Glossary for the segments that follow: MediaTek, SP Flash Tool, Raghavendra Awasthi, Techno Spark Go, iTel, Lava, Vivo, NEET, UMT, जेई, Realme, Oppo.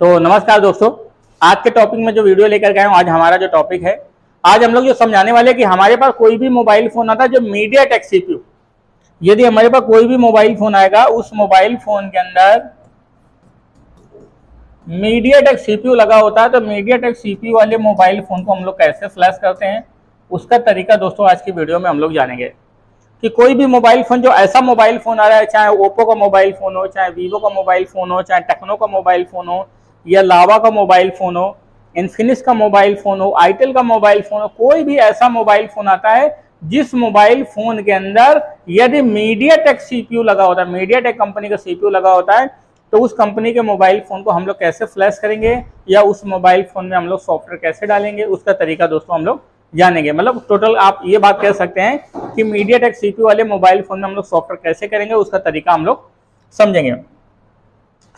तो नमस्कार दोस्तों, आज के टॉपिक में जो वीडियो लेकर गए हूँ, आज हमारा जो टॉपिक है, आज हम लोग जो समझाने वाले हैं कि हमारे पास कोई भी मोबाइल फ़ोन आता है जो मीडियाटेक सीपीयू, यदि हमारे पास कोई भी मोबाइल फ़ोन आएगा उस मोबाइल फ़ोन के अंदर मीडियाटेक सीपीयू लगा होता है, तो मीडियाटेक सीपीयू वाले मोबाइल फ़ोन को हम लोग कैसे फ्लैश करते हैं उसका तरीका दोस्तों आज की वीडियो में हम लोग जानेंगे कि कोई भी मोबाइल फ़ोन जो ऐसा मोबाइल फ़ोन आ रहा है, चाहे ओप्पो का मोबाइल फ़ोन हो, चाहे वीवो का मोबाइल फ़ोन हो, चाहे टेक्नो का मोबाइल फ़ोन हो या लावा का मोबाइल फ़ोन हो, इन्फिनिक्स का मोबाइल फ़ोन हो, आईटेल का मोबाइल फ़ोन हो, कोई भी ऐसा मोबाइल फ़ोन आता है जिस मोबाइल फ़ोन के अंदर यदि मीडियाटेक सीपीयू लगा होता है, मीडियाटेक कंपनी का सीपीयू लगा होता है, तो उस कंपनी के मोबाइल फ़ोन को हम लोग कैसे फ्लैश करेंगे या उस मोबाइल फ़ोन में हम लोग सॉफ्टवेयर कैसे डालेंगे उसका तरीका दोस्तों हम लोग जानेंगे। मतलब टोटल आप ये बात कह सकते हैं कि मीडियाटेक सीपीयू वाले मोबाइल फ़ोन में हम लोग सॉफ्टवेयर कैसे करेंगे उसका तरीका हम लोग समझेंगे।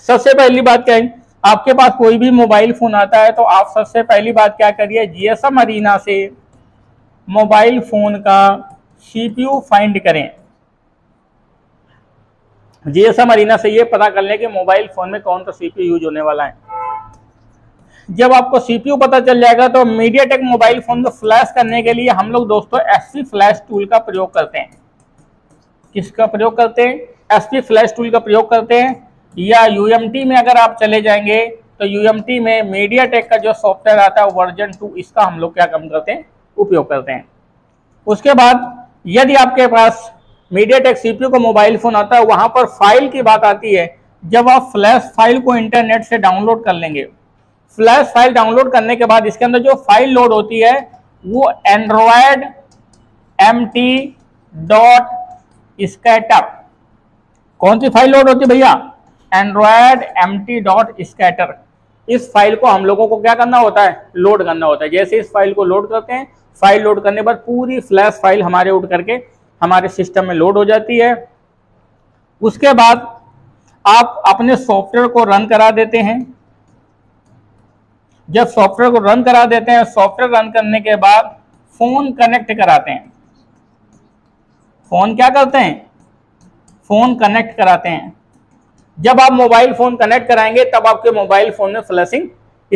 सबसे पहली बात क्या है, आपके पास कोई भी मोबाइल फ़ोन आता है तो आप सबसे पहली बात क्या करिए, जीएसएमएरीना से मोबाइल फ़ोन का सीपीयू फाइंड करें। जीएसएमएरीना से ये पता कर लें कि मोबाइल फ़ोन में कौन सा सीपीयू यूज होने वाला है। जब आपको सीपीयू पता चल जाएगा तो मीडियाटेक मोबाइल फ़ोन को फ्लैश करने के लिए हम लोग दोस्तों एसपी फ्लैश टूल का प्रयोग करते हैं। किसका प्रयोग करते हैं? एसपी फ्लैश टूल का प्रयोग करते हैं। या यूएमटी में अगर आप चले जाएंगे तो यूएमटी में मीडियाटेक का जो सॉफ्टवेयर आता है वर्जन 2, इसका हम लोग क्या काम करते हैं, उपयोग करते हैं। उसके बाद यदि आपके पास मीडियाटेक सीपीयू का मोबाइल फ़ोन आता है, वहाँ पर फाइल की बात आती है। जब आप फ्लैश फाइल को इंटरनेट से डाउनलोड कर लेंगे, फ्लैश फाइल डाउनलोड करने के बाद इसके अंदर जो फाइल लोड होती है वो एंड्रॉयड MT.scatter, कौन सी फाइल लोड होती है भैया, एंड्रॉयड MT.scatter। इस फाइल को हम लोगों को क्या करना होता है, लोड करना होता है। जैसे इस फाइल को लोड करते हैं, फाइल लोड करने के बाद पूरी फ्लैश फाइल हमारे उठ करके हमारे सिस्टम में लोड हो जाती है। उसके बाद आप अपने सॉफ्टवेयर को रन करा देते हैं। जब सॉफ्टवेयर को रन करा देते हैं, सॉफ्टवेयर रन करने के बाद फोन कनेक्ट कराते हैं। फोन क्या करते हैं, फोन कनेक्ट कराते हैं। जब आप मोबाइल फोन कनेक्ट कराएंगे तब आपके मोबाइल फोन में फ्लैशिंग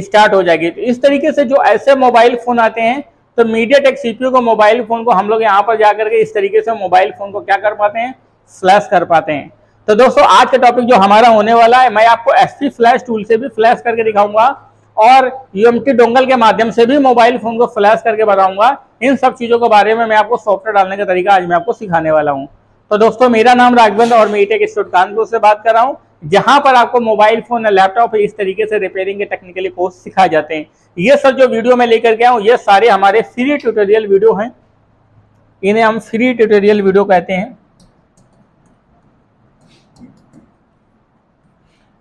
स्टार्ट हो जाएगी। तो इस तरीके से जो ऐसे मोबाइल फोन आते हैं तो मीडियाटेक सीपीयू के मोबाइल फोन को हम लोग यहाँ पर जाकर के इस तरीके से मोबाइल फोन को क्या कर पाते हैं, फ्लैश कर पाते हैं। तो दोस्तों आज का टॉपिक जो हमारा होने वाला है, मैं आपको एसपी फ्लैश टूल से भी फ्लैश करके दिखाऊंगा और यूएमटी डोंगल के माध्यम से भी मोबाइल फ़ोन को फ्लैश करके बताऊंगा। इन सब चीज़ों के बारे में मैं आपको सॉफ्टवेयर डालने का तरीका आज मैं आपको सिखाने वाला हूं। तो दोस्तों मेरा नाम राघवेंद्र और मैं ई-टेक इंस्टीट्यूट कानपुर से बात कर रहा हूं, जहां पर आपको मोबाइल फ़ोन या लैपटॉप इस तरीके से रिपेयरिंग के टेक्निकली कोर्स सिखाए जाते हैं। ये सब जो वीडियो मैं लेकर गया हूँ ये सारे हमारे फ्री ट्यूटोरियल वीडियो हैं, इन्हें हम फ्री ट्यूटोरियल वीडियो कहते हैं।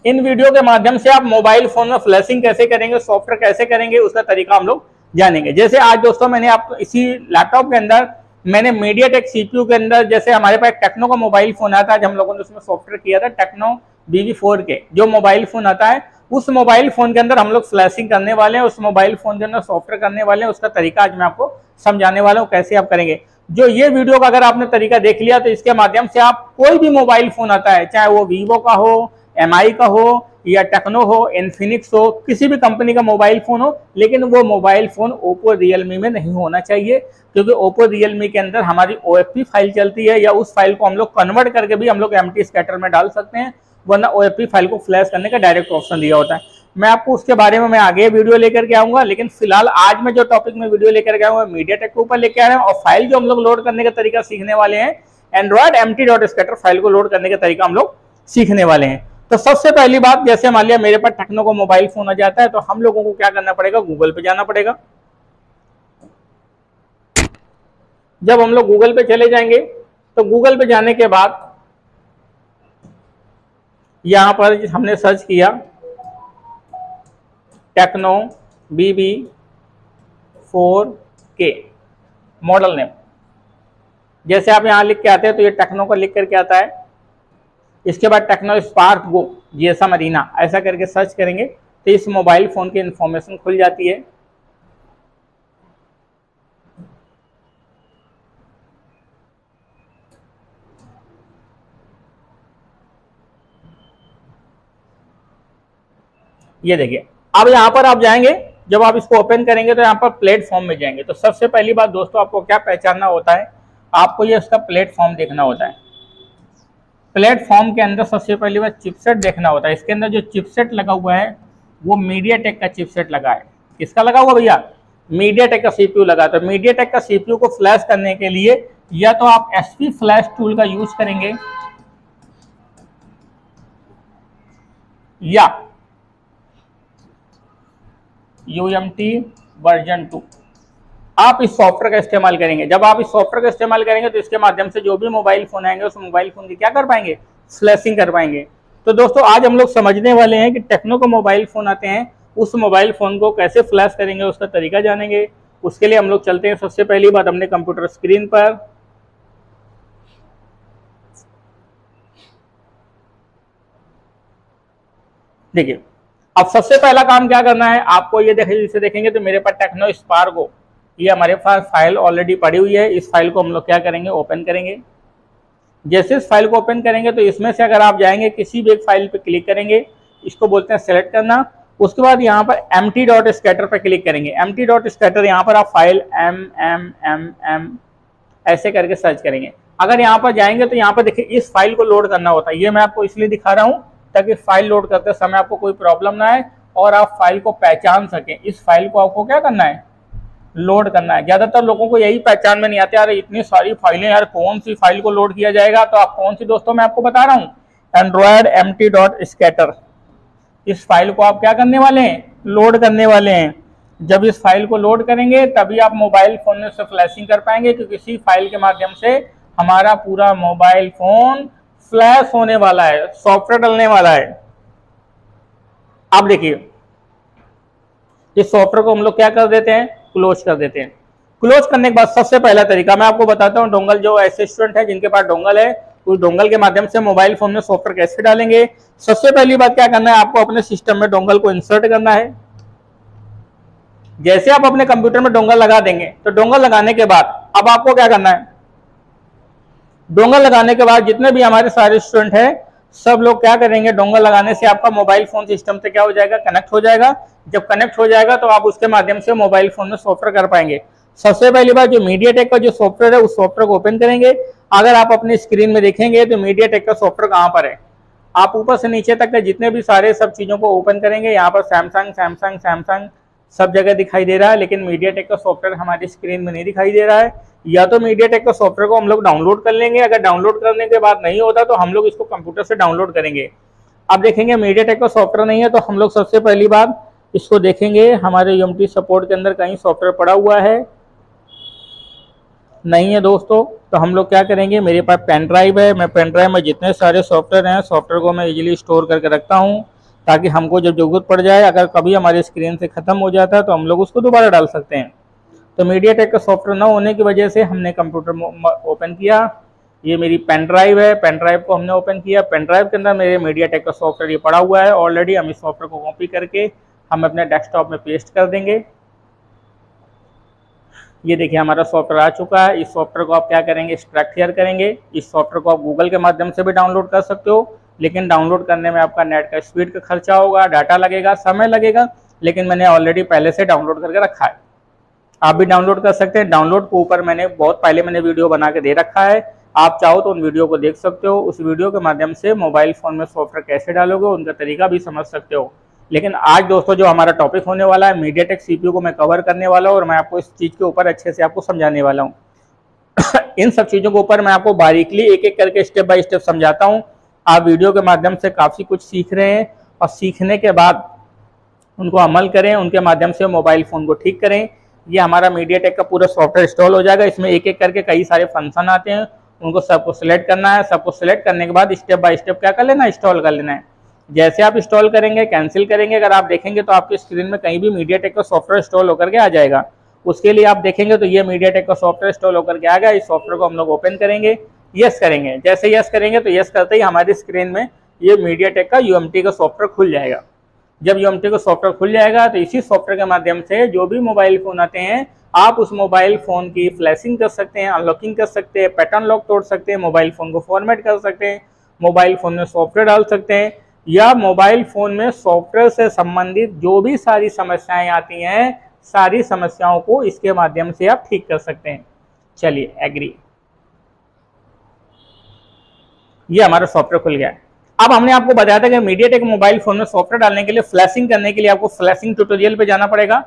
इन वीडियो के माध्यम से आप मोबाइल फोन में फ्लैशिंग कैसे करेंगे, सॉफ्टवेयर कैसे करेंगे उसका तरीका हम लोग जानेंगे। जैसे आज दोस्तों मैंने आपको इसी लैपटॉप के अंदर मैंने मीडियाटेक सीपीयू के अंदर, जैसे हमारे पास टेक्नो का मोबाइल फोन आता है, आज हम लोगों ने उसमें सॉफ्टवेयर किया था टेक्नो BB4 के जो मोबाइल फोन आता है, उस मोबाइल फोन के अंदर हम लोग फ्लैशिंग करने वाले हैं, उस मोबाइल फोन के अंदर सॉफ्टवेयर करने वाले हैं। उसका तरीका आज मैं आपको समझाने वाला हूँ कैसे आप करेंगे। जो ये वीडियो का अगर आपने तरीका देख लिया तो इसके माध्यम से आप कोई भी मोबाइल फोन आता है, चाहे वो वीवो का हो, MI का हो या टेक्नो हो, इन्फिनिक्स हो, किसी भी कंपनी का मोबाइल फ़ोन हो, लेकिन वो मोबाइल फ़ोन ओप्पो रियलमी में नहीं होना चाहिए, क्योंकि ओप्पो रियलमी के अंदर हमारी OFP फाइल चलती है या उस फाइल को हम लोग कन्वर्ट करके भी हम लोग MT स्कैटर में डाल सकते हैं, वरना OFP फाइल को फ्लैश करने का डायरेक्ट ऑप्शन दिया होता है। मैं आपको उसके बारे में मैं आगे वीडियो लेकर के आऊँगा, लेकिन फिलहाल आज मैं जो टॉपिक में वीडियो लेकर के आऊँगा मीडियाटेक के ऊपर लेकर आ रहे हैं और फाइल जो हम लोग लोड करने का तरीका सीखने वाले हैं, एंड्रॉयड MT.scatter फाइल को लोड करने का तरीका हम लोग सीखने वाले हैं। तो सबसे पहली बात, जैसे मान लिया मेरे पास टेक्नो का मोबाइल फोन आ जाता है तो हम लोगों को क्या करना पड़ेगा, गूगल पे जाना पड़ेगा। जब हम लोग गूगल पे चले जाएंगे तो गूगल पे जाने के बाद यहां पर हमने सर्च किया टेक्नो BB4K मॉडल नेम। जैसे आप यहां लिख के आते हैं तो ये टेक्नो का लिख करके आता है। इसके बाद टेक्नो स्पार्क गो GSMArena ऐसा करके सर्च करेंगे तो इस मोबाइल फ़ोन की इन्फॉर्मेशन खुल जाती है। ये देखिए। अब यहाँ पर आप जाएंगे, जब आप इसको ओपन करेंगे तो यहाँ पर प्लेटफॉर्म में जाएंगे। तो सबसे पहली बात दोस्तों, आपको क्या पहचानना होता है, आपको ये उसका प्लेटफॉर्म देखना होता है। प्लेटफॉर्म के अंदर सबसे पहली बार चिपसेट देखना होता है। इसके अंदर जो चिपसेट लगा हुआ है वो मीडियाटेक का चिपसेट लगा है। किसका लगा हुआ भैया? मीडियाटेक का सीपीयू लगा। तो मीडियाटेक का सीपीयू को फ्लैश करने के लिए या तो आप एसपी फ्लैश टूल का यूज करेंगे या यूएमटी वर्जन 2 आप इस सॉफ्टवेयर का इस्तेमाल करेंगे। जब आप इस सॉफ्टवेयर का इस्तेमाल करेंगे तो इसके माध्यम से जो भी मोबाइल फोन आएंगे उस मोबाइल फोन की क्या कर पाएंगे, फ्लैशिंग कर पाएंगे। तो दोस्तों आज हम लोग समझने वाले हैं कि टेक्नो को मोबाइल फोन आते हैं, उस मोबाइल फोन को कैसे फ्लैश करेंगे, उसका तरीका जानेंगे। उसके लिए हम लोग चलते हैं। सबसे पहली बात, हमने कंप्यूटर स्क्रीन पर देखिए। अब सबसे पहला काम क्या करना है आपको, ये देखिए, इसे देखेंगे तो मेरे पास टेक्नो स्पार्क गो, ये हमारे पास फाइल ऑलरेडी पड़ी हुई है। इस फाइल को हम लोग क्या करेंगे, ओपन करेंगे। जैसे इस फाइल को ओपन करेंगे तो इसमें से अगर आप जाएंगे किसी भी एक फाइल पे क्लिक करेंगे, इसको बोलते हैं सेलेक्ट करना। उसके बाद यहाँ पर empty.scatter पर क्लिक करेंगे। empty.scatter यहाँ पर आप फाइल mm ऐसे करके सर्च करेंगे। अगर यहाँ पर जाएंगे तो यहाँ पर देखिए इस फाइल को लोड करना होता है। ये मैं आपको इसलिए दिखा रहा हूँ ताकि फाइल लोड करते समय आपको कोई प्रॉब्लम ना आए और आप फाइल को पहचान सकें। इस फाइल को आपको क्या करना है, लोड करना है। ज़्यादातर लोगों को यही पहचान में नहीं आते, यार इतनी सारी फाइलें, यार कौन सी फाइल को लोड किया जाएगा। तो आप कौन सी, दोस्तों मैं आपको बता रहा हूँ, एंड्रॉयड mt.scatter इस फाइल को आप क्या करने वाले हैं, लोड करने वाले हैं। जब इस फाइल को लोड करेंगे तभी आप मोबाइल फ़ोन में उससे फ्लैशिंग कर पाएंगे, क्योंकि इसी फाइल के माध्यम से हमारा पूरा मोबाइल फ़ोन फ्लैश होने वाला है, सॉफ्टवेयर डलने वाला है। आप देखिए इस सॉफ्टवेयर को हम लोग क्या कर देते हैं, क्लोज कर देते हैं। क्लोज करने के बाद सबसे पहला तरीका मैं आपको बताता हूँ, डोंगल। जो ऐसे स्टूडेंट है जिनके पास डोंगल है, उस डोंगल के माध्यम से मोबाइल फोन में सॉफ्टवेयर कैसे डालेंगे। सबसे पहली बात क्या करना है आपको, अपने सिस्टम में डोंगल को इंसर्ट करना है। जैसे आप अपने कंप्यूटर में डोंगल लगा देंगे, तो डोंगल लगाने के बाद अब आपको क्या करना है, डोंगल लगाने के बाद जितने भी हमारे सारे स्टूडेंट हैं सब लोग क्या करेंगे, डोंगल लगाने से आपका मोबाइल फोन सिस्टम से क्या हो जाएगा, कनेक्ट हो जाएगा। जब कनेक्ट हो जाएगा तो आप उसके माध्यम से मोबाइल फोन में सॉफ्टवेयर कर पाएंगे। सबसे पहली बात, जो मीडियाटेक का जो सॉफ्टवेयर है उस सॉफ्टवेयर को ओपन करेंगे। अगर आप अपनी स्क्रीन में देखेंगे तो मीडियाटेक का सॉफ्टवेयर कहाँ पर है, आप ऊपर से नीचे तक के जितने भी सारे सब चीज़ों को ओपन करेंगे, यहाँ पर सैमसंग सैमसंग सैमसंग सब जगह दिखाई दे रहा है, लेकिन मीडियाटेक का सॉफ्टवेयर हमारी स्क्रीन में नहीं दिखाई दे रहा है। या तो मीडियाटेक का सॉफ्टवेयर को हम लोग डाउनलोड कर लेंगे, अगर डाउनलोड करने के बाद नहीं होता तो हम लोग इसको कंप्यूटर से डाउनलोड करेंगे। अब देखेंगे मीडियाटेक का सॉफ्टवेयर नहीं है, तो हम लोग सबसे पहली बात इसको देखेंगे, हमारे यूएमटी सपोर्ट के अंदर कहीं सॉफ्टवेयर पड़ा हुआ है, नहीं है दोस्तों। तो हम लोग क्या करेंगे, मेरे पास पेन ड्राइव है, मैं पेन ड्राइव में जितने सारे सॉफ्टवेयर हैं सॉफ्टवेयर को मैं इजीली स्टोर करके रखता हूँ, ताकि हमको जब जरूरत पड़ जाए, अगर कभी हमारी स्क्रीन से ख़त्म हो जाता है तो हम लोग उसको दोबारा डाल सकते हैं। तो मीडियाटेक का सॉफ्टवेयर ना होने की वजह से हमने कंप्यूटर ओपन किया, ये मेरी पेन ड्राइव है, पेन ड्राइव को हमने ओपन किया। पेन ड्राइव के अंदर मेरे मीडियाटेक का सॉफ्टवेयर ये पड़ा हुआ है ऑलरेडी। हम इस सॉफ्टवेयर को कॉपी करके हम अपने डेस्कटॉप में पेस्ट कर देंगे। ये देखिए हमारा सॉफ्टवेयर आ चुका है। इस सॉफ्टवेयर को आप क्या करेंगे, एक्सट्रैक्ट क्लियर करेंगे। इस सॉफ्टवेयर को आप गूगल के माध्यम से भी डाउनलोड कर सकते हो, लेकिन डाउनलोड करने में आपका नेट का स्पीड का खर्चा होगा, डाटा लगेगा, समय लगेगा, लेकिन मैंने ऑलरेडी पहले से डाउनलोड करके रखा है, आप भी डाउनलोड कर सकते हैं। डाउनलोड के ऊपर मैंने बहुत पहले मैंने वीडियो बना के दे रखा है, आप चाहो तो उन वीडियो को देख सकते हो। उस वीडियो के माध्यम से मोबाइल फ़ोन में सॉफ्टवेयर कैसे डालोगे उनका तरीका भी समझ सकते हो। लेकिन आज दोस्तों जो हमारा टॉपिक होने वाला है, मीडियाटेक सीपीयू को मैं कवर करने वाला हूँ और मैं आपको इस चीज़ के ऊपर अच्छे से आपको समझाने वाला हूँ। इन सब चीज़ों के ऊपर मैं आपको बारीकली एक एक करके स्टेप बाय स्टेप समझाता हूँ। आप वीडियो के माध्यम से काफ़ी कुछ सीख रहे हैं और सीखने के बाद उनको अमल करें, उनके माध्यम से मोबाइल फ़ोन को ठीक करें। ये हमारा मीडियाटेक का पूरा सॉफ्टवेयर इंस्टॉल हो जाएगा। इसमें एक एक करके कई सारे फंक्शन आते हैं, उनको सबको सिलेक्ट करना है। सबको सिलेक्ट करने के बाद स्टेप बाय स्टेप क्या कर लेना है, इंस्टॉल कर लेना है। जैसे आप इंस्टॉल करेंगे, कैंसिल करेंगे, अगर आप देखेंगे तो आपकी स्क्रीन में कहीं भी मीडियाटेक का सॉफ्टवेयर इंस्टॉल होकर के आ जाएगा। उसके लिए आप देखेंगे तो ये मीडियाटेक का सॉफ्टवेयर इंस्टॉल होकर के आ गया। इस सॉफ्टवेयर को हम लोग ओपन करेंगे, यस करेंगे। जैसे यस करेंगे तो यस करते ही हमारी स्क्रीन में ये मीडियाटेक का यूएमटी का सॉफ्टवेयर खुल जाएगा। जब यूएमटी का सॉफ्टवेयर खुल जाएगा तो इसी सॉफ्टवेयर के माध्यम से जो भी मोबाइल फ़ोन आते हैं आप उस मोबाइल फ़ोन की फ्लैशिंग कर सकते हैं, अनलॉकिंग कर सकते हैं, पैटर्न लॉक तोड़ सकते हैं, मोबाइल फ़ोन को फॉर्मेट कर सकते हैं, मोबाइल फ़ोन में सॉफ्टवेयर डाल सकते हैं। या मोबाइल फ़ोन में सॉफ्टवेयर से संबंधित जो भी सारी समस्याएं आती हैं, सारी समस्याओं को इसके माध्यम से आप ठीक कर सकते हैं। चलिए एग्री, ये हमारा सॉफ्टवेयर खुल गया है। अब हमने आपको बताया था कि मीडियाटेक मोबाइल फ़ोन में सॉफ्टवेयर डालने के लिए, फ्लैशिंग करने के लिए आपको फ्लैशिंग ट्यूटोरियल पे जाना पड़ेगा।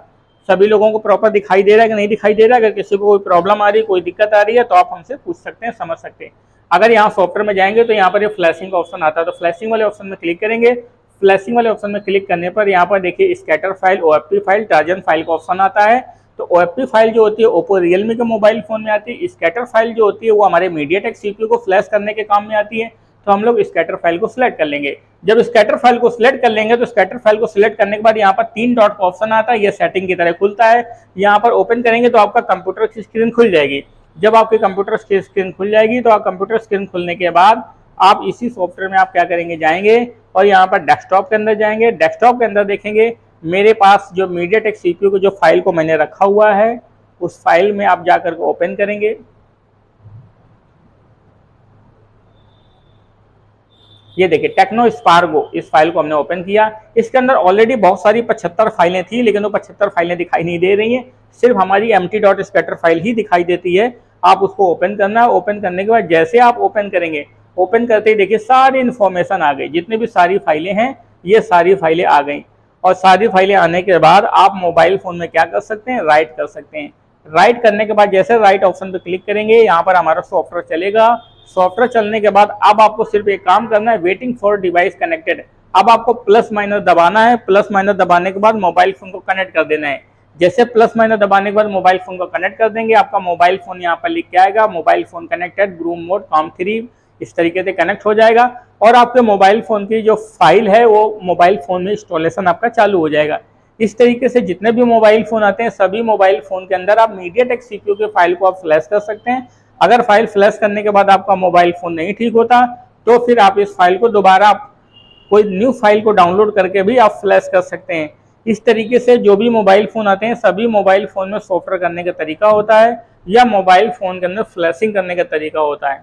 सभी लोगों को प्रॉपर दिखाई दे रहा है कि नहीं दिखाई दे रहा है? अगर किसी को कोई प्रॉब्लम आ रही है, कोई दिक्कत आ रही है तो आप हमसे पूछ सकते हैं, समझ सकते हैं। अगर यहाँ सॉफ्टवेयर में जाएंगे तो यहाँ पर ये फ्लैशिंग का ऑप्शन आता है, तो फ्लैशिंग वाले ऑप्शन में क्लिक करेंगे। फ्लैशिंग वाले ऑप्शन में क्लिक करने पर यहाँ पर देखिए scatter file, OFP file, ट्राजन file का ऑप्शन आता है। तो OFP फाइल जो होती है ओप्पो रियलमी के मोबाइल फ़ोन में आती है। स्कैटर फाइल जो होती है वो हमारे मीडियाटेक CPU को फ्लैश करने के काम में आती है। तो हम लोग स्कैटर फाइल को सिलेक्ट कर लेंगे। जब स्कैटर फाइल को सिलेक्ट कर लेंगे तो स्कैटर फाइल को सिलेक्ट करने के बाद यहाँ पर 3 डॉट का ऑप्शन आता है। यह सेटिंग की तरह खुलता है, यहाँ पर ओपन करेंगे तो आपका कंप्यूटर की स्क्रीन खुल जाएगी। जब आपकी कंप्यूटर की स्क्रीन खुल जाएगी तो आप कंप्यूटर स्क्रीन खुलने के बाद आप इसी सॉफ्टवेयर में आप क्या करेंगे, जाएंगे और यहाँ पर डेस्कटॉप के अंदर जाएंगे। डेस्कटॉप के अंदर देखेंगे मेरे पास जो मीडियाटेक CPU को जो फाइल को मैंने रखा हुआ है, उस फाइल में आप जाकर ओपन करेंगे। ये देखिए टेक्नो स्पार्क गो, इस फाइल को हमने ओपन किया। इसके अंदर ऑलरेडी बहुत सारी 75 फाइलें थी, लेकिन वो 75 फाइलें दिखाई नहीं दे रही हैं, सिर्फ हमारी empty.scatter फाइल ही दिखाई देती है। आप उसको ओपन करना है। ओपन करने के बाद जैसे आप ओपन करेंगे, ओपन करते ही देखिए सारी इन्फॉर्मेशन आ गई, जितनी भी सारी फाइलें हैं ये सारी फाइलें आ गई। और सारी फाइलें आने के बाद आप मोबाइल फ़ोन में क्या कर सकते हैं, राइट कर सकते हैं। राइट करने के बाद जैसे राइट ऑप्शन पर क्लिक करेंगे, यहाँ पर हमारा सॉफ्टवेयर चलेगा। सॉफ्टवेयर चलने के बाद अब आपको सिर्फ एक काम करना है, वेटिंग फॉर डिवाइस कनेक्टेड। अब आपको प्लस माइनस दबाना है। प्लस माइनस दबाने के बाद मोबाइल फ़ोन को कनेक्ट कर देना है। जैसे प्लस माइनस दबाने के बाद मोबाइल फ़ोन को कनेक्ट कर देंगे, आपका मोबाइल फ़ोन यहाँ पर लिख के आएगा, मोबाइल फ़ोन कनेक्टेड ग्रूम मोड COM3, इस तरीके से कनेक्ट हो जाएगा। और आपके मोबाइल फ़ोन की जो फाइल है वो मोबाइल फ़ोन में इंस्टॉलेशन आपका चालू हो जाएगा। इस तरीके से जितने भी मोबाइल फ़ोन आते हैं, सभी मोबाइल फ़ोन के अंदर आप मीडियाटेक CPU के फाइल को आप फ्लैश कर सकते हैं। अगर फाइल फ्लैश करने के बाद आपका मोबाइल फ़ोन नहीं ठीक होता तो फिर आप इस फाइल को दोबारा कोई न्यू फाइल को डाउनलोड करके भी आप फ्लैश कर सकते हैं। इस तरीके से जो भी मोबाइल फ़ोन आते हैं, सभी मोबाइल फ़ोन में सॉफ्टवेयर करने का तरीका होता है या मोबाइल फ़ोन के अंदर फ्लैशिंग करने का तरीका होता है।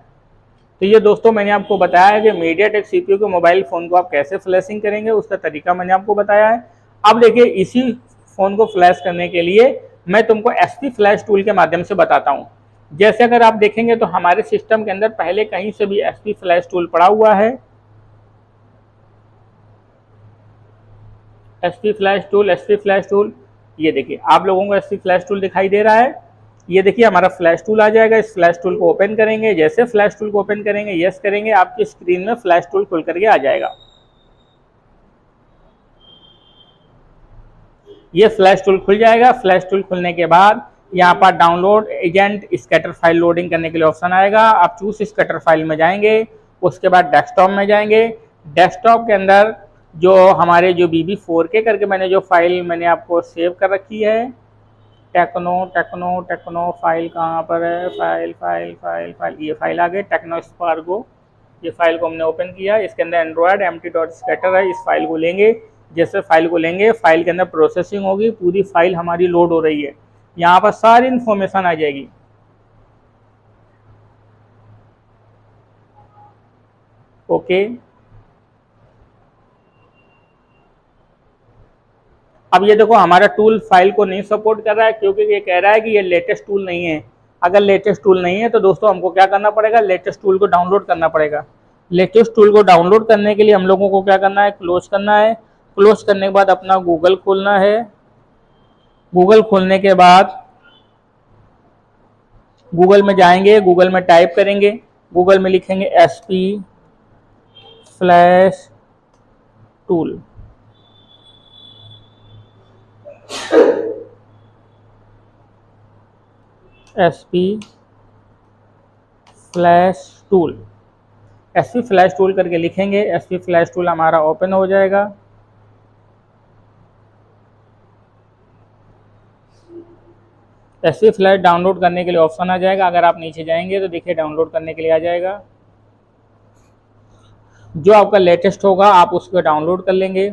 तो ये दोस्तों मैंने आपको बताया है कि मीडियाटेक CPU के मोबाइल फ़ोन को आप कैसे फ्लैशिंग करेंगे, उसका तरीका मैंने आपको बताया है। अब देखिए इसी फ़ोन को फ्लैश करने के लिए मैं तुमको SP फ्लैश टूल के माध्यम से बताता हूँ। जैसे अगर आप देखेंगे तो हमारे सिस्टम के अंदर पहले कहीं से भी SP फ्लैश टूल पड़ा हुआ है। SP फ्लैश टूल, ये देखिए आप लोगों को SP फ्लैश टूल दिखाई दे रहा है। ये देखिए हमारा फ्लैश टूल आ जाएगा। इस फ्लैश टूल को ओपन करेंगे। जैसे फ्लैश टूल को ओपन करेंगे, यस करेंगे, आपकी स्क्रीन में फ्लैश टूल खुल करके आ जाएगा। ये फ्लैश टूल खुल जाएगा। फ्लैश टूल खुलने के बाद यहाँ पर download agent scatter file loading करने के लिए ऑप्शन आएगा। आप चूज स्कैटर फाइल में जाएंगे। उसके बाद डेस्कटॉप में जाएंगे। डेस्कटॉप के अंदर जो हमारे जो BB4 के करके मैंने जो फाइल मैंने आपको सेव कर रखी है, टेक्नो फाइल कहाँ पर है, फाइल ये फाइल आ गई टेक्नो स्पार्क गो। ये फाइल को हमने ओपन किया। इसके अंदर एंड्रॉयड empty.scatter है। इस फाइल को लेंगे। जैसे फाइल को लेंगे, फाइल के अंदर प्रोसेसिंग होगी, पूरी फाइल हमारी लोड हो रही है। यहाँ पर सारी इंफॉर्मेशन आ जाएगी। ओके, अब ये देखो हमारा टूल फाइल को नहीं सपोर्ट कर रहा है, क्योंकि ये कह रहा है कि ये लेटेस्ट टूल नहीं है। अगर लेटेस्ट टूल नहीं है तो दोस्तों हमको क्या करना पड़ेगा, लेटेस्ट टूल को डाउनलोड करना पड़ेगा। लेटेस्ट टूल को डाउनलोड करने के लिए हम लोगों को क्या करना है, क्लोज करना है। क्लोज करने के बाद अपना गूगल खोलना है। गूगल खोलने के बाद गूगल में जाएंगे। गूगल में टाइप करेंगे, गूगल में लिखेंगे SP flash tool. SP flash tool करके लिखेंगे। SP फ्लैश टूल हमारा ओपन हो जाएगा। SP फ्लैश डाउनलोड करने के लिए ऑप्शन आ जाएगा। अगर आप नीचे जाएंगे तो देखिए डाउनलोड करने के लिए आ जाएगा। जो आपका लेटेस्ट होगा आप उसको डाउनलोड कर लेंगे।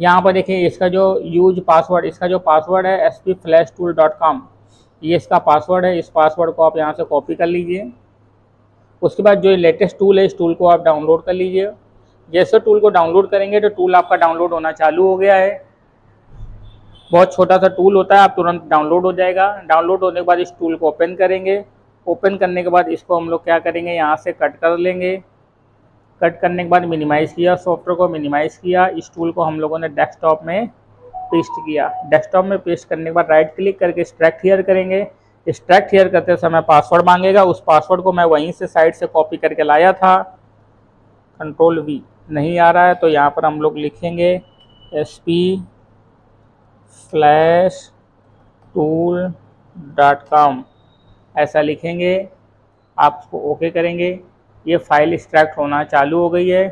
यहाँ पर देखिए इसका जो पासवर्ड है SP flashtool.com। ये इसका पासवर्ड है, इस पासवर्ड को आप यहाँ से कॉपी कर लीजिए। उसके बाद जो लेटेस्ट टूल है इस टूल को आप डाउनलोड कर लीजिए। जैसे टूल को डाउनलोड करेंगे तो टूल आपका डाउनलोड होना चालू हो गया है। बहुत छोटा सा टूल होता है, आप तुरंत डाउनलोड हो जाएगा। डाउनलोड होने के बाद इस टूल को ओपन करेंगे। ओपन करने के बाद इसको हम लोग क्या करेंगे, यहाँ से कट कर लेंगे। कट करने के बाद मिनिमाइज़ किया, सॉफ्टवेयर को मिनिमाइज़ किया। इस टूल को हम लोगों ने डेस्कटॉप में पेस्ट किया। डेस्कटॉप में पेस्ट करने के बाद राइट क्लिक करके एक्सट्रैक्ट हियर करेंगे। एक्सट्रैक्ट हियर करते समय पासवर्ड मांगेगा, उस पासवर्ड को मैं वहीं से साइड से कॉपी करके लाया था। कंट्रोल वी नहीं आ रहा है तो यहाँ पर हम लोग लिखेंगे SP Flash Tool.com ऐसा लिखेंगे। आप इसको ओके करेंगे। ये फाइल एक्सट्रैक्ट होना चालू हो गई है।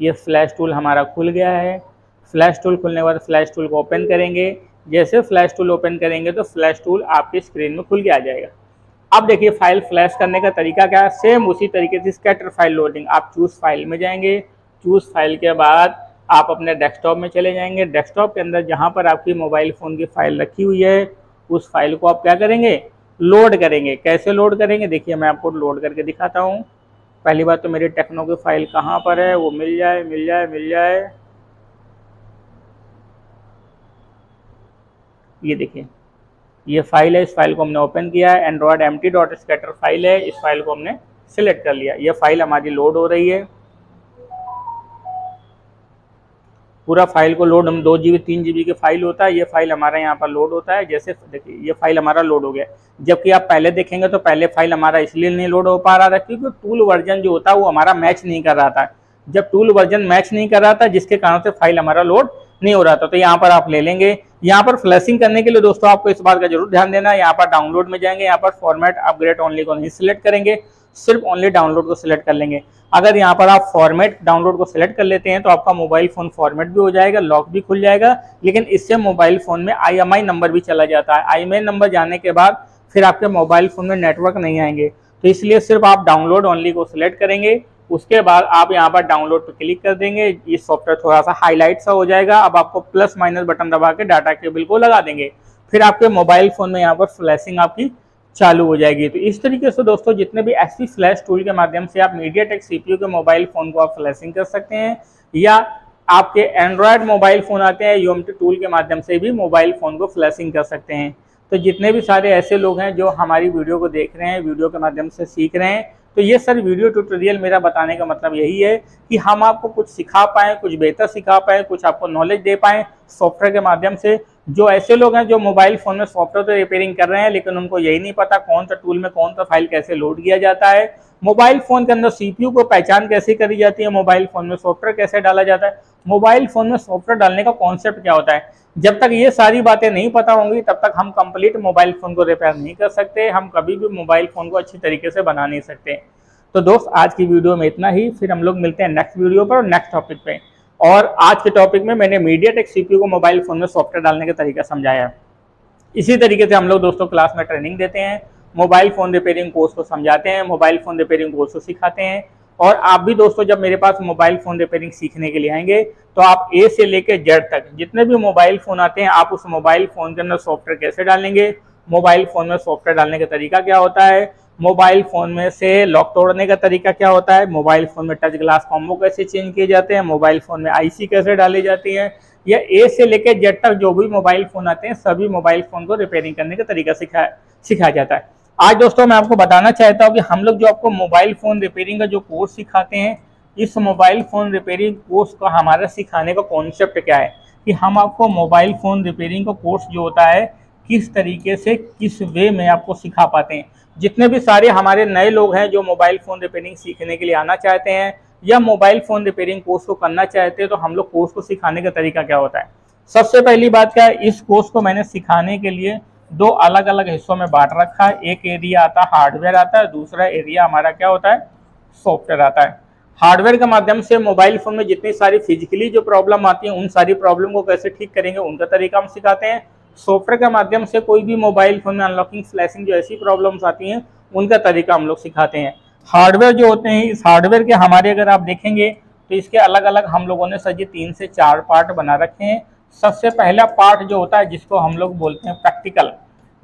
ये फ्लैश टूल हमारा खुल गया है। फ्लैश टूल खुलने के बाद फ्लैश टूल को ओपन करेंगे। जैसे फ्लैश टूल ओपन करेंगे तो फ्लैश टूल आपकी स्क्रीन में खुल के आ जाएगा। अब देखिए फाइल फ्लैश करने का तरीका क्या है, सेम उसी तरीके से स्कैटर फाइल लोडिंग। आप चूज़ फाइल में जाएंगे, चूज़ फाइल के बाद आप अपने डेस्कटॉप में चले जाएंगे। डेस्कटॉप के अंदर जहाँ पर आपकी मोबाइल फ़ोन की फ़ाइल रखी हुई है उस फाइल को आप क्या करेंगे, लोड करेंगे। कैसे लोड करेंगे देखिए मैं आपको लोड करके दिखाता हूँ। पहली बात तो मेरी टेक्नो की फ़ाइल कहाँ पर है वो मिल जाए। ये देखिए ये फाइल है, इस फाइल को हमने ओपन किया है। android.mt.scatter फाइल है, इस फाइल को हमने सिलेक्ट कर लिया। ये फाइल हमारी लोड हो रही है। पूरा फाइल को लोड हम 2 GB 3 GB की फाइल होता है, ये फाइल हमारा यहाँ पर लोड होता है। जैसे देखिए ये फाइल हमारा लोड हो गया। जबकि आप पहले देखेंगे तो पहले फाइल हमारा इसलिए नहीं लोड हो पा रहा था क्योंकि टूल वर्जन जो होता है वो हमारा मैच नहीं कर रहा था। जब टूल वर्जन मैच नहीं कर रहा था जिसके कारण से फाइल हमारा लोड नहीं हो रहा था। तो यहाँ पर आप ले लेंगे। यहाँ पर फ्लैशिंग करने के लिए दोस्तों आपको इस बात का जरूर ध्यान देना है। यहाँ पर डाउनलोड में जाएंगे, यहाँ पर फॉर्मेट अपग्रेड ओनली को नहीं सिलेक्ट करेंगे, सिर्फ ओनली डाउनलोड को सिलेक्ट कर लेंगे। अगर यहाँ पर आप फॉर्मेट डाउनलोड को सिलेक्ट कर लेते हैं तो आपका मोबाइल फ़ोन फॉर्मेट भी हो जाएगा, लॉक भी खुल जाएगा। लेकिन इससे मोबाइल फ़ोन में IMEI नंबर भी चला जाता है। IMEI नंबर जाने के बाद फिर आपके मोबाइल फ़ोन में नेटवर्क नहीं आएंगे। तो इसलिए सिर्फ आप डाउनलोड ओनली को सिलेक्ट करेंगे। उसके बाद आप यहाँ पर डाउनलोड पर क्लिक कर देंगे। ये सॉफ्टवेयर थोड़ा सा हाईलाइट सा हो जाएगा। अब आपको प्लस माइनस बटन दबा के डाटा केबल को लगा देंगे, फिर आपके मोबाइल फ़ोन में यहाँ पर फ्लैशिंग आपकी चालू हो जाएगी। तो इस तरीके से दोस्तों जितने भी एसपी फ्लैश टूल के माध्यम से आप मीडियाटेक सीपीयू के मोबाइल फ़ोन को आप फ्लैशिंग कर सकते हैं, या आपके एंड्रॉयड मोबाइल फ़ोन आते हैं यूएमटी टूल के माध्यम से भी मोबाइल फ़ोन को फ्लैशिंग कर सकते हैं। तो जितने भी सारे ऐसे लोग हैं जो हमारी वीडियो को देख रहे हैं, वीडियो के माध्यम से सीख रहे हैं, तो ये सर वीडियो ट्यूटोरियल मेरा बताने का मतलब यही है कि हम आपको कुछ सिखा पाएँ, कुछ बेहतर सिखा पाएँ, कुछ आपको नॉलेज दे पाएँ सॉफ्टवेयर के माध्यम से। जो ऐसे लोग हैं जो मोबाइल फ़ोन में सॉफ्टवेयर तो रिपेयरिंग कर रहे हैं लेकिन उनको यही नहीं पता कौन सा टूल में कौन सा फाइल कैसे लोड किया जाता है, मोबाइल फ़ोन के अंदर CPU को पहचान कैसे करी जाती है, मोबाइल फ़ोन में सॉफ्टवेयर कैसे डाला जाता है, मोबाइल फ़ोन में सॉफ्टवेयर डालने का कॉन्सेप्ट क्या होता है। जब तक ये सारी बातें नहीं पता होंगी तब तक हम कंप्लीट मोबाइल फ़ोन को रिपेयर नहीं कर सकते, हम कभी भी मोबाइल फ़ोन को अच्छी तरीके से बना नहीं सकते। तो दोस्त आज की वीडियो में इतना ही, फिर हम लोग मिलते हैं नेक्स्ट वीडियो पर और नेक्स्ट टॉपिक पर। और आज के टॉपिक में मैंने मीडियाटेक सीपीयू को मोबाइल फ़ोन में सॉफ्टवेयर डालने का तरीका समझाया। इसी तरीके से हम लोग दोस्तों क्लास में ट्रेनिंग देते हैं, मोबाइल फ़ोन रिपेयरिंग कोर्स को समझाते हैं, मोबाइल फ़ोन रिपेयरिंग कोर्स को सिखाते हैं। और आप भी दोस्तों जब मेरे पास मोबाइल फ़ोन रिपेयरिंग सीखने के लिए आएंगे तो आप A से लेकर Z तक जितने भी मोबाइल फ़ोन आते हैं आप उस मोबाइल फ़ोन के अंदर सॉफ्टवेयर कैसे डालेंगे, मोबाइल फ़ोन में सॉफ्टवेयर डालने का तरीका क्या होता है, मोबाइल फ़ोन में से लॉक तोड़ने का तरीका क्या होता है, मोबाइल फ़ोन में टच ग्लास कॉम्बो कैसे चेंज किए जाते हैं, मोबाइल फ़ोन में IC कैसे डाली जाती है, या A से लेकर Z तक जो भी मोबाइल फ़ोन आते हैं सभी मोबाइल फ़ोन को रिपेयरिंग करने का तरीका सिखाया जाता है। आज दोस्तों मैं आपको बताना चाहता हूँ कि हम लोग जो आपको मोबाइल फ़ोन रिपेयरिंग का जो कोर्स सिखाते हैं, इस मोबाइल फ़ोन रिपेयरिंग कोर्स का हमारा सिखाने का कॉन्सेप्ट क्या है कि हम आपको मोबाइल फ़ोन रिपेयरिंग का कोर्स जो होता है किस तरीके से किस वे में आपको सिखा पाते हैं। जितने भी सारे हमारे नए लोग हैं जो मोबाइल फ़ोन रिपेयरिंग सीखने के लिए आना चाहते हैं या मोबाइल फ़ोन रिपेयरिंग कोर्स को करना चाहते हैं, तो हम लोग कोर्स को सिखाने का तरीका क्या होता है। सबसे पहली बात क्या है, इस कोर्स को मैंने सिखाने के लिए 2 अलग अलग हिस्सों में बांट रखा है। एक एरिया आता है हार्डवेयर आता है, दूसरा एरिया हमारा क्या होता है सॉफ्टवेयर आता है। हार्डवेयर के माध्यम से मोबाइल फ़ोन में जितनी सारी फिजिकली जो प्रॉब्लम आती है उन सारी प्रॉब्लम को कैसे ठीक करेंगे उनका तरीका हम सिखाते हैं। सॉफ्टवेयर के माध्यम से कोई भी मोबाइल फ़ोन में अनलॉकिंग फ्लैशिंग जो ऐसी प्रॉब्लम्स आती हैं उनका तरीका हम लोग सिखाते हैं। हार्डवेयर जो होते हैं इस हार्डवेयर के हमारे अगर आप देखेंगे तो इसके अलग अलग हम लोगों ने सर 3 से 4 पार्ट बना रखे हैं। सबसे पहला पार्ट जो होता है जिसको हम लोग बोलते हैं प्रैक्टिकल,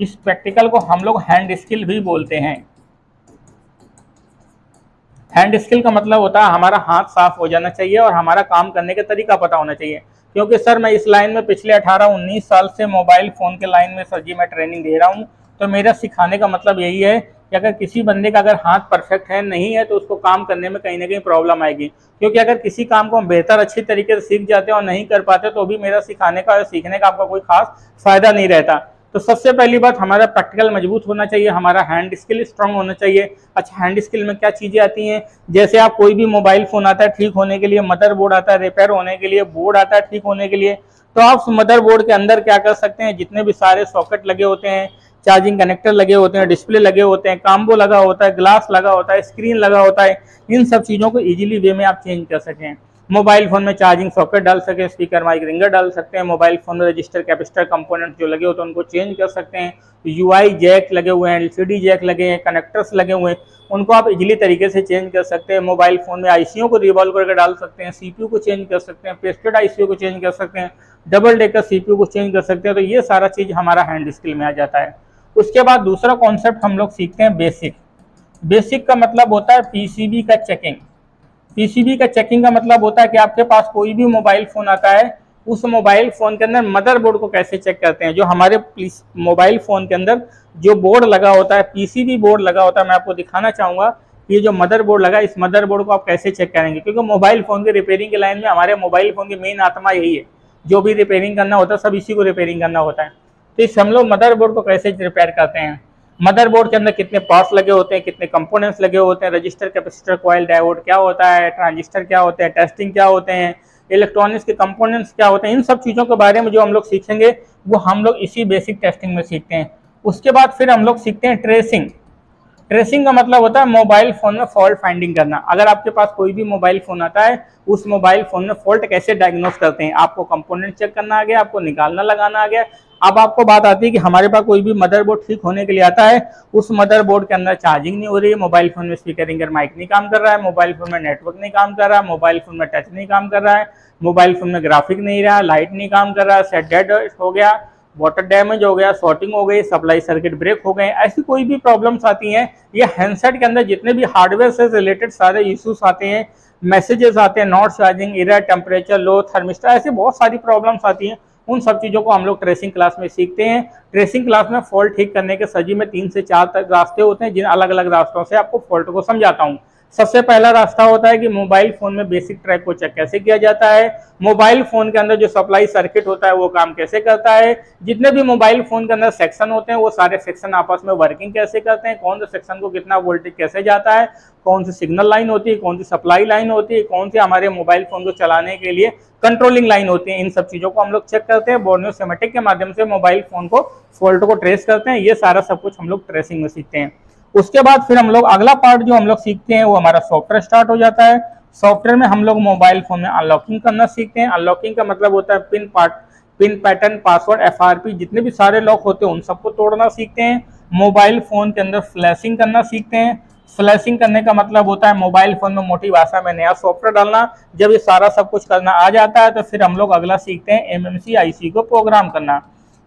इस प्रैक्टिकल को हम लोग हैंड स्किल भी बोलते हैं। हैंड स्किल का मतलब होता है हमारा हाथ साफ हो जाना चाहिए और हमारा काम करने का तरीका पता होना चाहिए। क्योंकि सर मैं इस लाइन में पिछले 18-19 साल से मोबाइल फ़ोन के लाइन में सर जी मैं ट्रेनिंग दे रहा हूँ, तो मेरा सिखाने का मतलब यही है कि अगर किसी बंदे का अगर हाथ परफेक्ट है नहीं है तो उसको काम करने में कहीं ना कहीं प्रॉब्लम आएगी। क्योंकि अगर किसी काम को हम बेहतर अच्छी तरीके से सीख जाते हैं और नहीं कर पाते तो भी मेरा सिखाने का और सीखने का आपका कोई खास फायदा नहीं रहता। तो सबसे पहली बात हमारा प्रैक्टिकल मजबूत होना चाहिए, हमारा हैंड स्किल स्ट्रांग होना चाहिए। अच्छा, हैंड स्किल में क्या चीज़ें आती हैं? जैसे आप कोई भी मोबाइल फ़ोन आता है ठीक होने के लिए, मदरबोर्ड आता है रिपेयर होने के लिए, बोर्ड आता है ठीक होने के लिए, तो आप मदरबोर्ड के अंदर क्या कर सकते हैं, जितने भी सारे सॉकेट लगे होते हैं, चार्जिंग कनेक्टर लगे होते हैं, डिस्प्ले लगे होते हैं, काम्बो लगा होता है, ग्लास लगा होता है, स्क्रीन लगा होता है, इन सब चीज़ों को ईजिली वे में आप चेंज कर सकें। मोबाइल फ़ोन में चार्जिंग सॉकेट डाल सके, स्पीकर माइक रिंगर डाल सकते हैं, मोबाइल फ़ोन में रजिस्टर कैपेसिटर कंपोनेंट जो लगे हो तो उनको चेंज कर सकते हैं, यूआई जैक लगे हुए हैं, एलसीडी जैक लगे हैं, कनेक्टर्स लगे हुए हैं, उनको आप इजीली तरीके से चेंज कर सकते हैं। मोबाइल फ़ोन में आईसीओ को रिवॉल्व करके डाल सकते हैं, सीपीयू को चेंज कर सकते हैं, पेस्टेड आईसीओ को चेंज कर सकते हैं, डबल डेकर सीपीयू को चेंज कर सकते हैं। तो ये सारा चीज़ हमारा हैंड स्किल में आ जाता है। उसके बाद दूसरा कॉन्सेप्ट हम लोग सीखते हैं बेसिक। बेसिक का मतलब होता है पीसीबी का चेकिंग। पीसीबी का चेकिंग का मतलब होता है कि आपके पास कोई भी मोबाइल फ़ोन आता है, उस मोबाइल फ़ोन के अंदर मदरबोर्ड को कैसे चेक करते हैं। जो हमारे मोबाइल फ़ोन के अंदर जो बोर्ड लगा होता है, पीसीबी बोर्ड लगा होता है, मैं आपको दिखाना चाहूँगा ये जो मदरबोर्ड लगा, इस मदरबोर्ड को आप कैसे चेक करेंगे। क्योंकि मोबाइल फ़ोन के रिपेयरिंग के लाइन में हमारे मोबाइल फ़ोन की मेन आत्मा यही है, जो भी रिपेयरिंग करना होता है सब इसी को रिपेयरिंग करना होता है। तो इस हम लोग मदरबोर्ड को कैसे रिपेयर करते हैं, मदरबोर्ड के अंदर कितने पार्ट्स लगे होते हैं, कितने कंपोनेंट्स लगे होते हैं, रजिस्टर कैपेसिटर कॉइल डायोड क्या होता है, ट्रांजिस्टर क्या होते हैं, टेस्टिंग क्या होते हैं, इलेक्ट्रॉनिक्स के कंपोनेंट्स क्या होते हैं, इन सब चीज़ों के बारे में जो हम लोग सीखेंगे वो हम लोग इसी बेसिक टेस्टिंग में सीखते हैं। उसके बाद फिर हम लोग सीखते हैं ट्रेसिंग। ट्रेसिंग का मतलब होता है मोबाइल फ़ोन में फॉल्ट फाइंडिंग करना। अगर आपके पास कोई भी मोबाइल फ़ोन आता है, उस मोबाइल फ़ोन में फॉल्ट कैसे डायग्नोस करते हैं। आपको कंपोनेंट चेक करना आ गया, आपको निकालना लगाना आ गया। अब आपको बात आती है कि हमारे पास कोई भी मदरबोर्ड ठीक होने के लिए आता है, उस मदरबोर्ड के अंदर चार्जिंग नहीं हो रही है, मोबाइल फ़ोन में स्पीकर रिंगर माइक नहीं काम कर रहा है, मोबाइल फ़ोन में नेटवर्क नहीं काम कर रहा है, मोबाइल फ़ोन में टच नहीं काम कर रहा है, मोबाइल फ़ोन में ग्राफिक नहीं रहा, लाइट नहीं काम कर रहा है, सेट डेड हो गया, वाटर डैमेज हो गया, शॉर्टिंग हो गई, सप्लाई सर्किट ब्रेक हो गए, ऐसी कोई भी प्रॉब्लम्स आती हैं। ये हैंडसेट के अंदर जितने भी हार्डवेयर से रिलेटेड सारे इश्यूज आते हैं, मैसेजेस आते हैं, not charging, error, temperature low, thermistor, ऐसे बहुत सारी प्रॉब्लम्स आती हैं। उन सब चीज़ों को हम लोग ट्रेसिंग क्लास में सीखते हैं। ट्रेसिंग क्लास में फॉल्ट ठीक करने के सजी में 3 से 4 रास्ते होते हैं, जिन अलग अलग रास्तों से आपको फॉल्ट को समझाता हूँ। सबसे पहला रास्ता होता है कि मोबाइल फ़ोन में बेसिक ट्रैक को चेक कैसे किया जाता है, मोबाइल फ़ोन के अंदर जो सप्लाई सर्किट होता है वो काम कैसे करता है, जितने भी मोबाइल फ़ोन के अंदर सेक्शन होते हैं वो सारे सेक्शन आपस में वर्किंग कैसे करते हैं, कौन से सेक्शन को कितना वोल्टेज कैसे जाता है, कौन सी सिग्नल लाइन होती है, कौन सी सप्लाई लाइन होती है, कौन सी हमारे मोबाइल फ़ोन को चलाने के लिए कंट्रोलिंग लाइन होती है, इन सब चीज़ों को हम लोग चेक करते हैं। बोर्नियोसेमेटिक के माध्यम से मोबाइल फ़ोन को फॉल्ट को ट्रेस करते हैं। ये सारा सब कुछ हम लोग ट्रेसिंग में सीखते हैं। उसके बाद फिर हम लोग अगला पार्ट जो हम लोग सीखते हैं वो हमारा सॉफ्टवेयर स्टार्ट हो जाता है। सॉफ्टवेयर में हम लोग मोबाइल फ़ोन में अनलॉकिंग करना सीखते हैं। अनलॉकिंग का मतलब होता है पिन पैटर्न, पासवर्ड, एफआरपी, जितने भी सारे लॉक होते हैं उन सबको तोड़ना सीखते हैं। मोबाइल फ़ोन के अंदर फ्लैशिंग करना सीखते हैं। फ्लैशिंग करने का मतलब होता है मोबाइल फ़ोन में मोटी भाषा में नया सॉफ्टवेयर डालना। जब ये सारा सब कुछ करना आ जाता है तो फिर हम लोग अगला सीखते हैं एमएमसी आईसी को प्रोग्राम करना।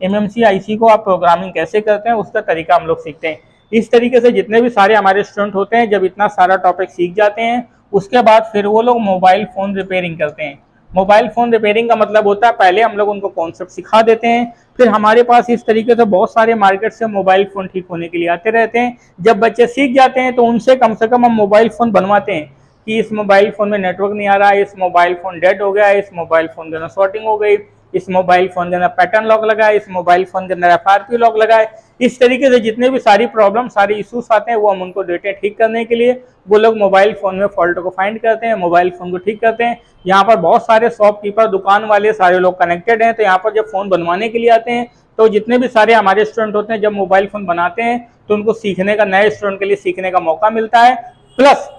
एमएमसी आईसी को आप प्रोग्रामिंग कैसे करते हैं उसका तरीका हम लोग सीखते हैं। इस तरीके से जितने भी सारे हमारे स्टूडेंट होते हैं जब इतना सारा टॉपिक सीख जाते हैं उसके बाद फिर वो लोग मोबाइल फ़ोन रिपेयरिंग करते हैं। मोबाइल फ़ोन रिपेयरिंग का मतलब होता है पहले हम लोग उनको कॉन्सेप्ट सिखा देते हैं, फिर हमारे पास इस तरीके से बहुत सारे मार्केट से मोबाइल फ़ोन ठीक होने के लिए आते रहते हैं। जब बच्चे सीख जाते हैं तो उनसे कम से कम हम मोबाइल फ़ोन बनवाते हैं कि इस मोबाइल फ़ोन में नेटवर्क नहीं आ रहा है, इस मोबाइल फ़ोन डेड हो गया, इस मोबाइल फ़ोन के अंदर शॉर्टिंग हो गई, इस मोबाइल फ़ोन के अंदर पैटर्न लॉक लगा है, इस मोबाइल फ़ोन के अंदर एफआरपी लॉक लगा है। इस तरीके से जितने भी सारी प्रॉब्लम सारे इश्यूज आते हैं वो हम उनको देते हैं ठीक करने के लिए। वो लोग मोबाइल फ़ोन में फॉल्ट को फाइंड करते हैं, मोबाइल फ़ोन को ठीक करते हैं। यहाँ पर बहुत सारे शॉपकीपर, दुकान वाले सारे लोग कनेक्टेड हैं, तो यहाँ पर जब फ़ोन बनवाने के लिए आते हैं तो जितने भी सारे हमारे स्टूडेंट होते हैं जब मोबाइल फ़ोन बनाते हैं तो उनको सीखने का, नए स्टूडेंट के लिए सीखने का मौका मिलता है, प्लस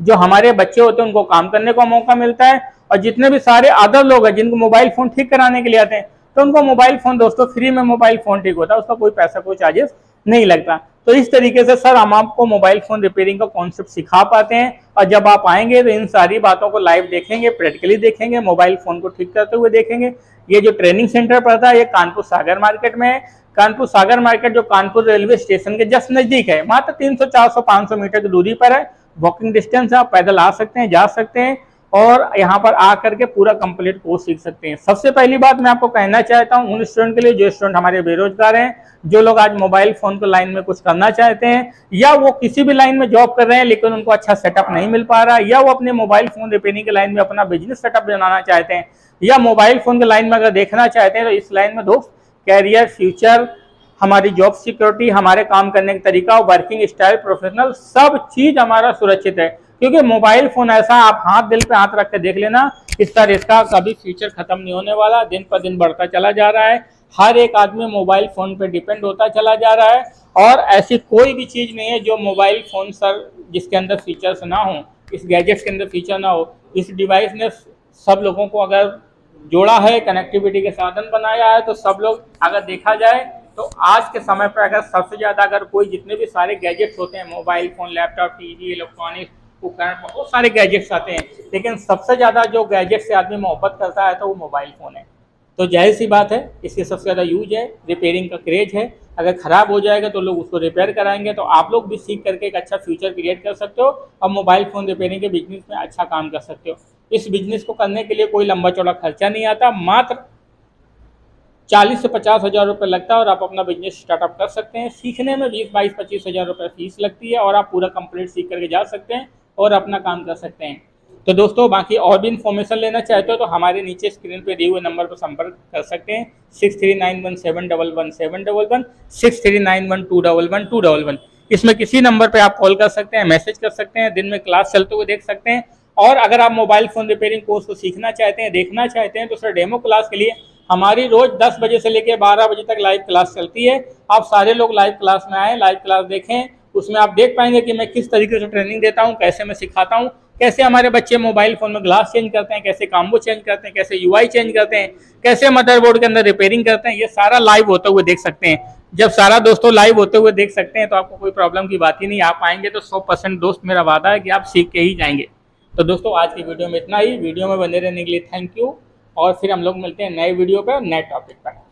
जो हमारे बच्चे होते हैं उनको काम करने का मौका मिलता है। और जितने भी सारे अदर लोग हैं जिनको मोबाइल फ़ोन ठीक कराने के लिए आते हैं तो उनको मोबाइल फ़ोन दोस्तों फ्री में मोबाइल फ़ोन ठीक होता है, उसका कोई पैसा कोई चार्जेस नहीं लगता। तो इस तरीके से सर हम आपको मोबाइल फ़ोन रिपेयरिंग का कॉन्सेप्ट सिखा पाते हैं। और जब आप आएंगे तो इन सारी बातों को लाइव देखेंगे, प्रैक्टिकली देखेंगे, मोबाइल फ़ोन को ठीक करते हुए देखेंगे। ये जो ट्रेनिंग सेंटर पड़ता है ये कानपुर सागर मार्केट में है। कानपुर सागर मार्केट जो कानपुर रेलवे स्टेशन के जस्ट नजदीक है, मात्र 300 400 500 मीटर की दूरी पर है, वॉकिंग डिस्टेंस है, आप पैदल आ सकते हैं, जा सकते हैं और यहाँ पर आ करके पूरा कंप्लीट कोर्स सीख सकते हैं। सबसे पहली बात मैं आपको कहना चाहता हूँ उन स्टूडेंट के लिए जो स्टूडेंट हमारे बेरोजगार हैं, जो लोग आज मोबाइल फोन को लाइन में कुछ करना चाहते हैं या वो किसी भी लाइन में जॉब कर रहे हैं लेकिन उनको अच्छा सेटअप नहीं मिल पा रहा, या वो अपने मोबाइल फोन रिपेयरिंग के लाइन में अपना बिजनेस सेटअप बनाना चाहते हैं, या मोबाइल फोन के लाइन में अगर देखना चाहते हैं, तो इस लाइन में दोस्त कैरियर, फ्यूचर, हमारी जॉब सिक्योरिटी, हमारे काम करने का तरीका, वर्किंग स्टाइल, प्रोफेशनल, सब चीज़ हमारा सुरक्षित है। क्योंकि मोबाइल फोन ऐसा, आप हाथ दिल पे हाथ रख के देख लेना, इस तरह इसका कभी फ्यूचर खत्म नहीं होने वाला, दिन पर दिन बढ़ता चला जा रहा है, हर एक आदमी मोबाइल फोन पे डिपेंड होता चला जा रहा है और ऐसी कोई भी चीज़ नहीं है जो मोबाइल फोन सर जिसके अंदर फीचर्स ना हो, इस गैजेट्स के अंदर फीचर ना हो। इस डिवाइस ने सब लोगों को अगर जोड़ा है, कनेक्टिविटी के साधन बनाया है, तो सब लोग अगर देखा जाए तो आज के समय पर अगर सबसे ज़्यादा अगर कोई जितने भी सारे गैजेट्स होते हैं, mobile phone, laptop, TV, electronics, उपकरण, बहुत सारे गैजेट्स आते हैं, लेकिन सबसे ज़्यादा जो गैजेट से आदमी मोहब्बत करता है तो वो मोबाइल फ़ोन है। तो जाहिर सी बात है इसके सबसे ज़्यादा यूज है, रिपेयरिंग का क्रेज है, अगर ख़राब हो जाएगा तो लोग उसको रिपेयर कराएंगे, तो आप लोग भी सीख करके एक अच्छा फ्यूचर क्रिएट कर सकते हो और मोबाइल फ़ोन रिपेयरिंग के बिजनेस में अच्छा काम कर सकते हो। इस बिजनेस को करने के लिए कोई लंबा चौड़ा खर्चा नहीं आता, मात्र 40 से 50 हज़ार रुपये लगता है और आप अपना बिजनेस स्टार्टअप कर सकते हैं। सीखने में 20-22-25 हज़ार रुपये फीस लगती है और आप पूरा कंप्लीट सीख करके जा सकते हैं और अपना काम कर सकते हैं। तो दोस्तों बाकी और भी इन्फॉर्मेशन लेना चाहते हो तो हमारे नीचे स्क्रीन पे दिए हुए नंबर पर संपर्क कर सकते हैं, 6391711711, 6391211211। इसमें किसी नंबर पे आप कॉल कर सकते हैं, मैसेज कर सकते हैं, दिन में क्लास चलते हुए देख सकते हैं। और अगर आप मोबाइल फ़ोन रिपेयरिंग कोर्स को सीखना चाहते हैं, देखना चाहते हैं, तो सर डेमो क्लास के लिए हमारी रोज़ 10 बजे से लेकर 12 बजे तक लाइव क्लास चलती है। आप सारे लोग लाइव क्लास में आएँ, लाइव क्लास देखें, उसमें आप देख पाएंगे कि मैं किस तरीके से ट्रेनिंग देता हूं, कैसे मैं सिखाता हूं, कैसे हमारे बच्चे मोबाइल फ़ोन में ग्लास चेंज करते हैं, कैसे काम्बो चेंज करते हैं, कैसे यूआई चेंज करते हैं, कैसे मदरबोर्ड के अंदर रिपेयरिंग करते हैं, ये सारा लाइव होते हुए देख सकते हैं। जब सारा दोस्तों लाइव होते हुए देख सकते हैं तो आपको कोई प्रॉब्लम की बात ही नहीं, आप आएंगे तो 100% दोस्त मेरा वादा है कि आप सीख के ही जाएंगे। तो दोस्तों आज की वीडियो में इतना ही, वीडियो में बने रहने के लिए थैंक यू और फिर हम लोग मिलते हैं नए वीडियो पर, नए टॉपिक पर।